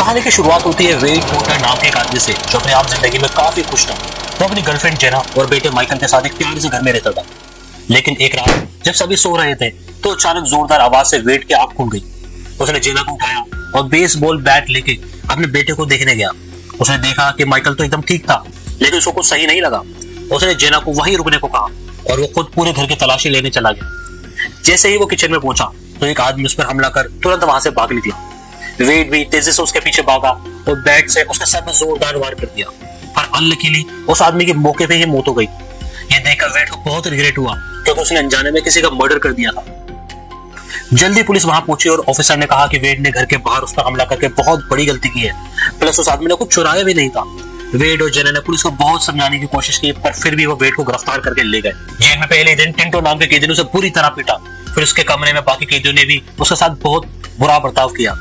कहानी की शुरुआत होती है वेट मोटर नाम के एक आदमी से जो अपने आप जिंदगी में काफी खुश था। वो अपनी गर्लफ्रेंड जेना और बेटे माइकल के साथ एक प्यारे से घर में रहता था। लेकिन एक रात जब सभी सो रहे थे तो अचानक जोरदार आवाज से वेट की आंख खुल गई। उसने जेना को उठाया और बेसबॉल बैट लेके अपने बेटे को देखने गया। उसने देखा कि माइकल तो एकदम ठीक था लेकिन उसको कुछ सही नहीं लगा। उसने जेना को वहीं रुकने को कहा और वो खुद पूरे घर की तलाशी लेने चला गया। जैसे ही वो किचन में पहुंचा तो एक आदमी उस पर हमला कर तुरंत वहां से भाग निकला। वेट भी तेजी से उसके पीछे भागा और बैट से उसके सर में जोरदार वार कर दिया, पर अनलकीली उस आदमी की मौके पे ही मौत हो गई। ये देखकर वेट को बहुत रिग्रेट हुआ क्योंकि उसने अनजाने में किसी का मर्डर कर दिया था। जल्दी पुलिस वहां पहुंची और ऑफिसर ने कहा कि वेट ने घर के बाहर उस पर हमला करके बहुत बड़ी गलती की है, प्लस उस आदमी ने कुछ चुराया भी नहीं था। वेट और जेना ने पुलिस को बहुत समझाने की कोशिश की पर फिर भी वो वेट को गिरफ्तार करके ले गए। जेल में पहले दिन टिंटो नाम के कैदी ने उसे बुरी तरह पीटा, फिर उसके कमरे में बाकी कैदियों ने भी उसके साथ बहुत बुरा बर्ताव किया।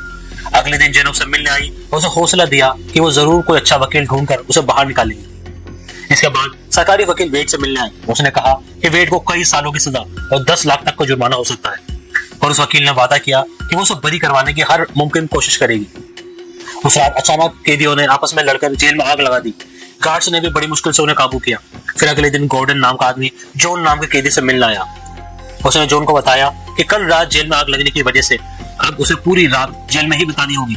अगले दिन जेना से मिलने आई और उसे हौसला दिया कि वो जरूर कोई अच्छा वकील ढूंढकर उसे बाहर निकालेगी। इसके बाद सरकारी वकील वेट से मिलने आए। उसने कहा कि वेट को कई सालों की सजा और 10 लाख तक का जुर्माना हो सकता है और उस वकील ने वादा किया कि वो उसे बरी करवाने की हर मुमकिन कोशिश करेगी। उस रात अचानक कैदियों ने आपस में लड़कर जेल में आग लगा दी। गार्ड्स ने भी बड़ी मुश्किल से उन्हें काबू किया। फिर अगले दिन गॉर्डन नाम का आदमी जॉन नाम के कैदी से मिलने आया। उसने जॉन को बताया कि कल रात जेल में आग लगने की वजह से अब उसे पूरी रात जेल में ही बितानी होगी,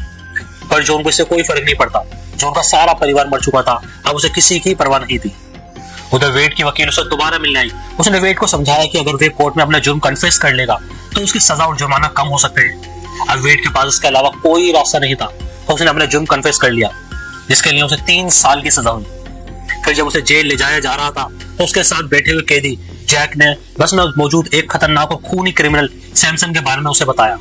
पर जॉन को इससे कोई फर्क नहीं पड़ता। जॉन का सारा परिवार मर चुका था, अब उसे किसी की परवाह नहीं थी। उधर वेट की वकील उसे दोबारा मिलने आई। उसने वेट को समझाया कि अगर वे कोर्ट में अपना जुर्म कन्फेस कर लेगा तो उसकी सजा और जुर्माना कम हो सकते हैं। अब वेट के पास इसके अलावा कोई रास्ता नहीं था। उसने अपना जुर्म कन्फेस कर लिया जिसके लिए उसे 3 साल की सजा हुई। फिर जब उसे जेल ले जाया जा रहा था तो उसके साथ बैठे हुए कैदी जैक ने बस में मौजूद एक खतरनाक और खूनी क्रिमिनल सैमसन के बारे में उसे बताया।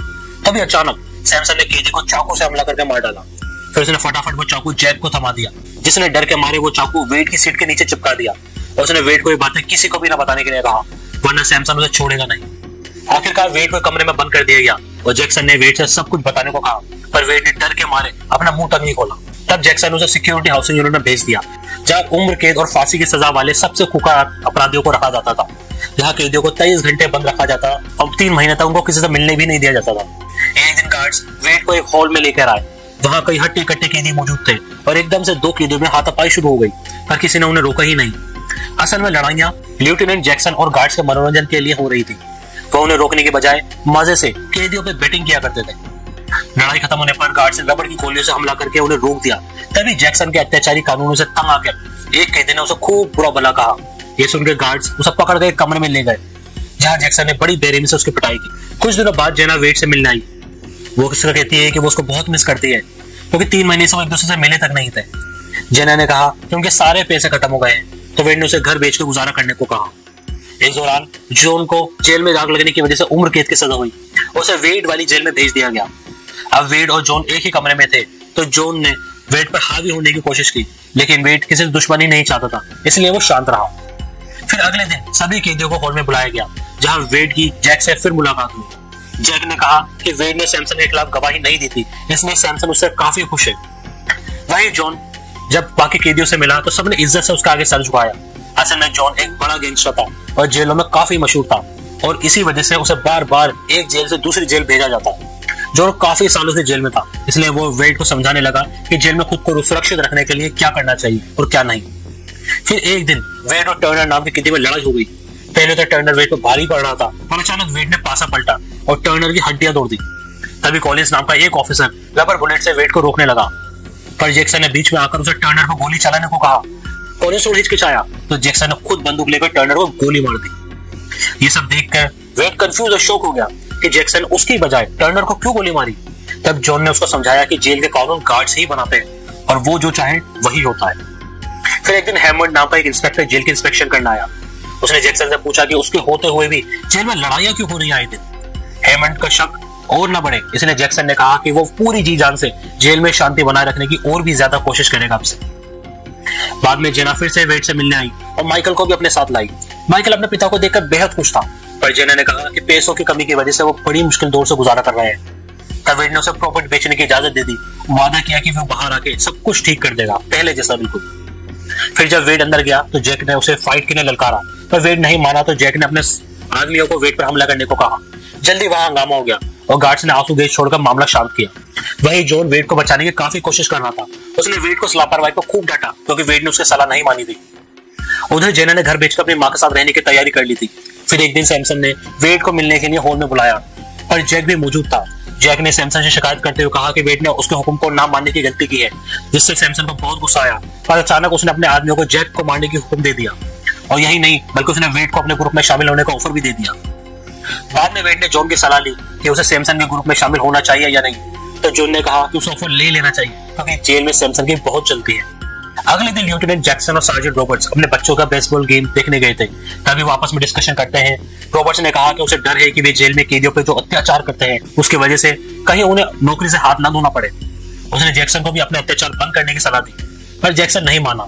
तभी अचानक सैमसन ने कैदी को चाकू से हमला करके मार डाला। फिर उसने फटाफट वो चाकू जैक को थमा दिया, जिसने डर के मारे वो चाकू वेट की सीट के नीचे चिपका दिया और उसने वेट को ये बातें किसी को भी न बताने के लिए कहा, वरना सैमसन उसे छोड़ेगा नहीं। आखिरकार वेट को कमरे में बंद कर दिया गया और जैक्सन ने वेट से सब कुछ बताने को कहा, पर वेट ने डर के मारे अपना मुंह तक नहीं खोला। तब जैक्सन ने उसे सिक्योरिटी हाउसिंग यूनिट में भेज दिया, जहाँ उम्र कैद और फांसी की सजा वाले सबसे खुकार अपराधियों को रखा जाता था। यहाँ कैदियों को 23 घंटे बंद रखा जाता और 3 महीने तक उनको किसी से मिलने भी नहीं दिया जाता था। एक दिन गार्ड्स वेट को एक हॉल में लेकर आए। वहाँ कई हट्टे कट्टे कैदी मौजूद थे और एकदम से 2 कैदियों में हाथापाई शुरू हो गई, पर किसी ने उन्हें रोका ही नहीं। असल में लड़ाइयाँ लेफ्टिनेंट जैक्सन और गार्ड्स के मनोरंजन के लिए हो रही थी। वो उन्हें रोकने के बजाय मजे से कैदियों पे बैटिंग किया करते थे। लड़ाई खत्म होने पर गार्ड्स ने रबड़ की गोलियों से हमला करके उन्हें रोक दिया। तभी जैक्सन के अत्याचारी कानूनों से तंग आकर एक कैदी ने उसे खूब बुरा भला कहा। ये सुनकर गार्ड्स उसे पकड़ कर कमरे में ले गए, जहाँ जैक्सन ने बड़ी बेरहमी से उसकी पिटाई की। कुछ दिनों बाद जेना वेट से मिलने आई। वो उससे कहती है कि वो उसको बहुत मिस करती है क्योंकि 3 महीने से वो एक दूसरे से मिले तक नहीं थे। जेना ने कहा कि उनके सारे पैसे खत्म हो गए हैं, तो वेट ने उसे घर बेच के गुजारा करने को कहा। इस दौरान जॉन को जेल में आग लगने की वजह से उम्र कैद की सजा हुई। उसे वेट वाली जेल में भेज दिया गया। अब वेट और जॉन एक ही कमरे में थे, तो जॉन ने वेट पर हावी होने की कोशिश की, लेकिन वेट किसी से दुश्मनी नहीं चाहता था, इसलिए वो शांत रहा। फिर अगले दिन सभी कैदियों को हॉल में बुलाया गया, जहाँ वेट की जैक से फिर मुलाकात हुई। जैक ने कहा कि वेट ने सैमसन के खिलाफ गवाही नहीं दी थी, इसलिए सैमसन उससे काफी खुश है। वहीं जॉन जब बाकी कैदियों से मिला तो सबने इज्जत से उसके आगे सर झुकाया। असल में जॉन एक बड़ा गैंगस्टर था और जेलों में काफी मशहूर था और इसी वजह से उसे बार बार एक जेल से दूसरी जेल भेजा जाता। जॉन काफी सालों से जेल में था, इसलिए वो वेट को समझाने लगा कि जेल में खुद को सुरक्षित रखने के लिए क्या करना चाहिए और क्या नहीं। फिर एक दिन वेट और टर्नर नाम की किसी में लड़ाई हो गई। पहले तो टर्नर वेट पर भारी पड़ रहा था, पर अचानक वेट ने पासा पलटा और टर्नर की हड्डियां तोड़ दी। तभी कॉलिन्स नाम का एक ऑफिसर रबर बुलेट से वेट को रोकने लगा, पर जैक्सन ने बीच में आकर उसे टर्नर को गोली चलाने को कहा। कॉलिन्स को हिचकिचाया तो जैक्सन ने खुद बंदूक लेकर टर्नर को गोली मार दी। ये सब देखकर वेट कंफ्यूज और शॉक हो गया कि जैक्सन उसकी बजाय टर्नर को क्यों गोली मारी। तब जॉन ने उसको समझाया कि जेल के कानून गार्ड्स ही बनाते हैं और वो जो चाहे वही होता है। फिर एक दिन हैमंड नाम का एक इंस्पेक्टर जेल की इंस्पेक्शन करने आया। उसने जैक्सन से पूछा कि उसके होते हुए भी जेल में लड़ाइयां क्यों हो रही हैं। हैमंड का शक और न बढ़े, इसलिए जैक्सन ने कहा कि वो पूरी जी जान से जेल में शांति बनाए रखने की और भी ज्यादा कोशिश करेगा आपसे। बाद में जेना फिर से वेट से मिलने आई और माइकल को भी अपने साथ लाई। माइकल अपने पिता को देखकर बेहद खुश था, पर जेना ने कहा कि पैसों की कमी की वजह से वो बड़ी मुश्किल दौर से गुजारा कर रहे हैं। तब वेट ने उसे प्रॉपर्टी बेचने की इजाजत दे दी, वादा किया कि वो बाहर आके सब कुछ ठीक कर देगा, पहले जैसा बिल्कुल। फिर जब वेट अंदर गया तो जैक ने उसे फाइट के लिए ललकारा, पर वेट नहीं माना तो जैक ने अपने आदमियों को वेट पर हमला करने को कहा। जल्दी वहां हंगामा हो गया और गार्ड्स ने आंसू गैस छोड़कर मामला शांत किया। वही जॉन वेट को बचाने की काफी कोशिश कर रहा था। उसने वेट को लापरवाही को खूब डांटा क्योंकि वेट ने उसकी सलाह नहीं मानी थी। उधर जेना ने घर बेचकर अपनी माँ के साथ रहने की तैयारी कर ली थी। फिर एक दिन सैमसन ने वेट को मिलने के लिए हॉल में बुलाया पर जैक भी मौजूद था। जैक ने सैमसन से शिकायत करते हुए कहा कि वेट ने उसके हुक्म को ना मानने की गलती की है, जिससे सैमसन को बहुत गुस्सा आया। पर अचानक उसने अपने आदमियों को जैक को मारने की हुक्म दे दिया और यही नहीं बल्कि उसने वेट को अपने ग्रुप में शामिल होने का ऑफर भी दे दिया। बाद में वेट ने जॉन की सलाह ली कि उसे सैमसन के ग्रुप में शामिल होना चाहिए या नहीं, तो जॉन ने कहा कि उसे ऑफर ले लेना चाहिए क्योंकि जेल में सैमसन की बहुत चलती है। अगले दिन लेफ्टिनेंट जैक्सन और सार्जेंट रॉबर्ट्स अपने बच्चों का बेसबॉल गेम देखने गए थे। तभी वो आपस में डिस्कशन करते हैं। रॉबर्ट्स ने कहा कि उसे डर है कि वे जेल में कैदियों पर जो अत्याचार करते हैं उसकी वजह से कहीं उन्हें नौकरी से हाथ ना धोना पड़े। उसने जैक्सन को भी अपने अत्याचार बंद करने की सलाह दी पर जैक्सन नहीं माना।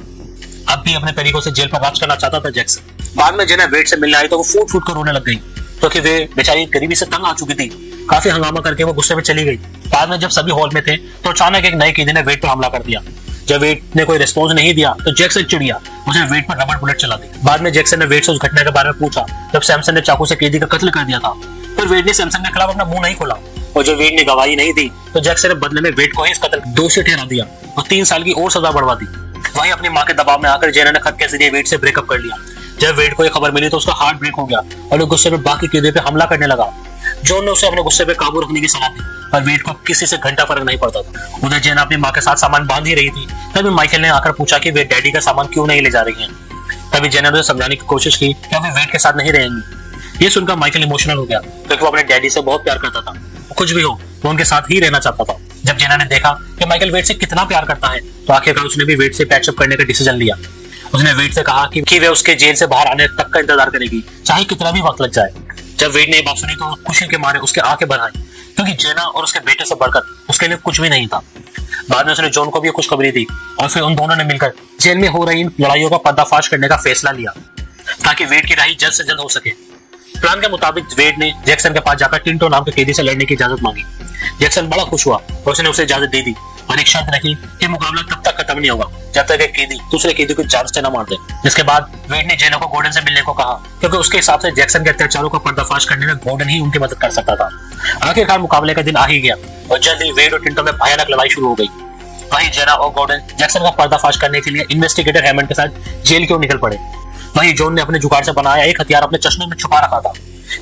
अब भी अपने तरीकों से जेल पर राज करना चाहता था जैक्सन। बाद में जेना वेट से मिलने आई तो वो फूट फूट कर रोने लग गई क्योंकि वे बेचारी गरीबी से तंग आ चुकी थी। काफी हंगामा करके वो गुस्से में चली गई। बाद में जब सभी हॉल में थे तो अचानक एक नए कैदी ने वेट पर हमला कर दिया। जब वेट ने कोई रिस्पॉन्स नहीं दिया तो जैक्सन चिड़िया उसने वेट पर रबर बुलेट चला दी। बाद में जैक्सन ने वेट से उस घटना के बारे में पूछा जब सैमसन ने चाकू से कैदी का कत्ल कर दिया था। पर वेट ने सैमसन के खिलाफ अपना मुंह नहीं खोला और जब वेट ने गवाही नहीं दी तो जैक्सन ने बदले में वेट को ही इस कत्ल दोषी ठहरा दिया और 3 साल की और सजा बढ़वा दी। वहीं अपनी माँ के दबाव में आकर जेना ने खत के जरिए वेट से ब्रेकअप कर लिया। जब वेट को यह खबर मिली तो उसका हार्ट ब्रेक हो गया और वो गुस्से में बाकी कैदियों पर हमला करने लगा। जॉन ने उसे अपने गुस्से पे काबू रखने की सलाह दी पर वेट को किसी से घंटा फर्क नहीं पड़ता था। उधर जेना अपनी माँ के साथ सामान बांध ही रही थी तभी माइकल ने आकर पूछा कि वे डैडी का सामान क्यों नहीं ले जा रही हैं। तभी जेना ने उसे समझाने की कोशिश की कि वे वेट के साथ नहीं रहेंगी। ये सुनकर माइकल इमोशनल हो गया क्योंकि वो अपने डैडी से बहुत प्यार करता था। कुछ भी हो वो उनके साथ ही रहना चाहता था। जब जेना ने देखा कि माइकल वेट से कितना प्यार करता है तो आखिरकार उसने भी वेट से पैचअप करने का डिसीजन लिया। उसने वेट से कहा कि वे उसके जेल से बाहर आने तक का इंतजार करेगी चाहे कितना भी वक्त लग जाए। जब वेट ने बात सुनी तो खुशी के मारे उसके आंखें भर आई क्योंकि जेना और उसके बेटे से बढ़कर उसके लिए कुछ भी नहीं था। बाद में उसने जॉन को भी खुशखबरी दी और फिर उन दोनों ने मिलकर जेल में हो रही इन लड़ाइयों का पर्दाफाश करने का फैसला लिया ताकि वेट की रिहाई जल्द से जल्द हो सके। प्लान के मुताबिक वेट ने जैक्सन के पास जाकर टिंटो नाम के कैदी से लड़ने की इजाजत मांगी। जैक्सन बड़ा खुश हुआ और उसने उसे इजाजत दे दी और एक शर्त रखी कि मुकाबला तब तक खत्म नहीं होगा जब तक एक कैदी दूसरे कैदी को जान से न मार दे। इसके बाद वेट ने जेना को गोर्डन से मिलने को कहा क्योंकि उसके हिसाब से जैक्सन के अत्याचारों का पर्दाफाश करने में गोर्डन ही उनकी मदद कर सकता था। आखिरकार मुकाबले का दिन आ ही गया और जल्द ही वेट और टिंटो में भयानक लड़ाई शुरू हो गई। वहीं जेना और गोर्डन जैक्सन का पर्दाफाश करने के लिए इन्वेस्टिगेटर हैमंड के साथ जेल की ओर निकल पड़े। वहीं जॉन ने अपने जुगाड़ से बनाया एक हथियार अपने चश्मे में छुपा रखा था।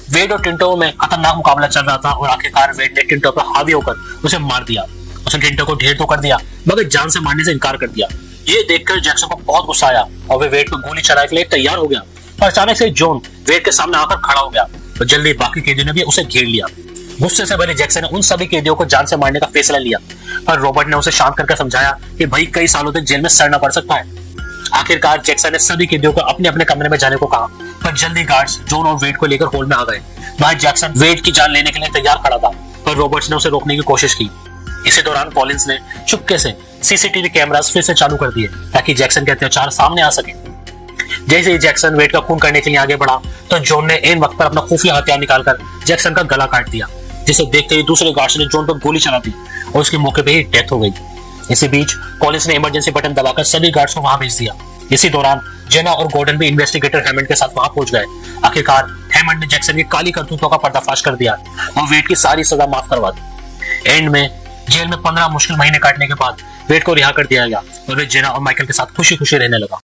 वेट और टिंटो में खतरनाक मुकाबला चल रहा था और आखिरकार वेट ने टिंटो पर हावी होकर उसे मार दिया। उसने टिंटो को ढेर तो कर दिया मगर जान से मारने से इनकार कर दिया। ये देखकर जैक्सन को बहुत गुस्सा आया और वे वेट को गोली चलाने के लिए तैयार हो गया पर अचानक से जॉन वेट के सामने आकर खड़ा हो गया और जल्दी बाकी कैदियों ने भी उसे घेर लिया। गुस्से से भरे जैक्सन ने उन सभी कैदियों को जान से मारने का फैसला लिया पर रॉबर्ट ने उसे शांत करके समझाया कि भाई कई सालों तक जेल में सड़ना पड़ सकता है। आखिरकार जैक्सन ने सभी कैदियों को अपने अपने कमरे में जाने को कहा पर जल्दी गार्ड्स जॉन और वेट को लेकर हॉल में आ गए। वहां जैक्सन वेट की जान लेने के लिए तैयार खड़ा था पर रॉबर्ट्स ने उसे रोकने की कोशिश की। इसी दौरान कॉलिंस ने चुपके से सीसीटीवी कैमरास फिर से चालू कर दिए ताकि जैक्सन के अत्याचार सामने आ सके। जैसे ही जैक्सन वेट का खून करने के लिए आगे बढ़ा तो जॉन ने एन वक्त पर अपना खुफिया हथियार निकालकर जैक्सन का गला काट दिया जिसे देखते ही दूसरे गार्ड्स ने जॉन पर गोली चला दी और उसके मौके पर ही डेथ हो गई। इसी बीच कॉलिंस ने इमरजेंसी बटन दबाकर सभी गार्ड्स को वहां भेज दिया। इसी दौरान जेना और गोर्डन भी इन्वेस्टिगेटर हैमंड के साथ वहां पहुंच गए। आखिरकार हैमंड ने जैक्सन की काली करतूतों का पर्दाफाश कर दिया और वेट की सारी सजा माफ करवा दी। एंड में जेल में 15 मुश्किल महीने काटने के बाद वेट को रिहा कर दिया गया और वे जेना और माइकल के साथ खुशी खुशी रहने लगा।